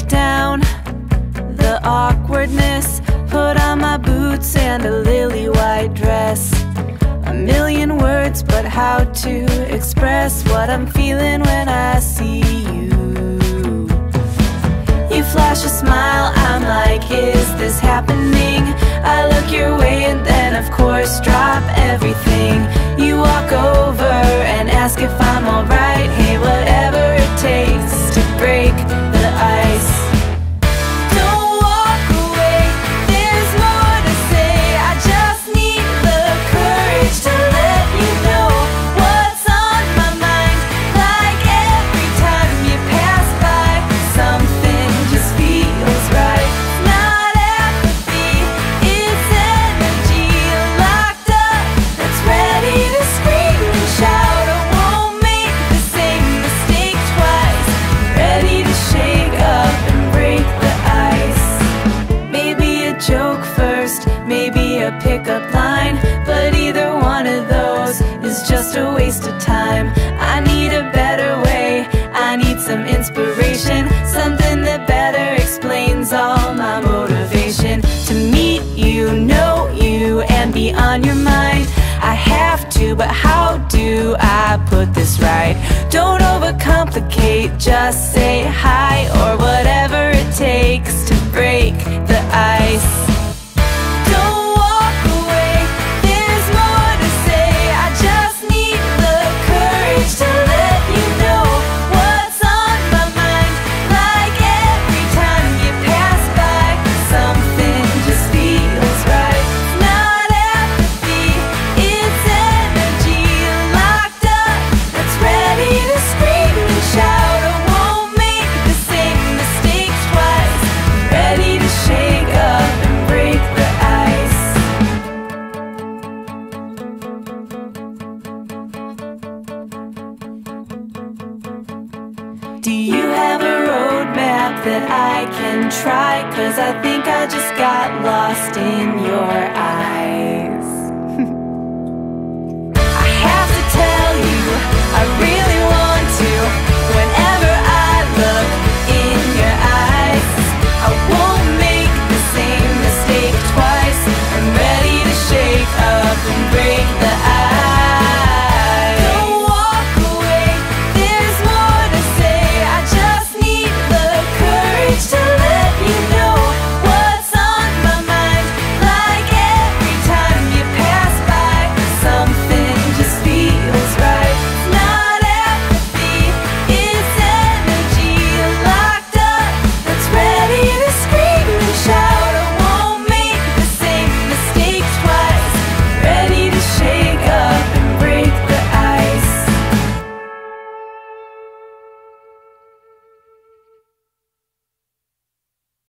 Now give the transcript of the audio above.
Break down the awkwardness, put on my boots and a lily white dress. A million words, but how to express what I'm feeling when I see you. You flash a smile, I'm like, is this happening? I look your way and then of course drop everything. You walk over and ask if I'm alright. Hey, whatever it takes to break the ice. Don't walk away, there's more to say. I just need the courage to let you know what's on my mind. Like every time you pass by, something just feels right. Not apathy, it's energy locked up that's ready to scream and shout. I won't make the same mistake twice. I'm ready to shake up and break the ice. Maybe a joke first, maybe a pickup line, but either one of those is just a waste of time. I need a better way, I need some inspiration, something that better explains all my motivation. To meet you, know you, and be on your mind. I have to, but how do I put this right? Don't overcomplicate, just say hi or whatever it takes to break the ice. Don't walk away, there's more to say. I just need the courage to let you know what's on my mind. Like every time you pass by, something just feels right. Not apathy, it's energy locked up that's ready to scream and shout. I won't make the same mistake twice. I'm ready to shake up and break the ice. Do you have a roadmap that I can try? Cause I think I just got lost in your eyes. I have to tell you, I really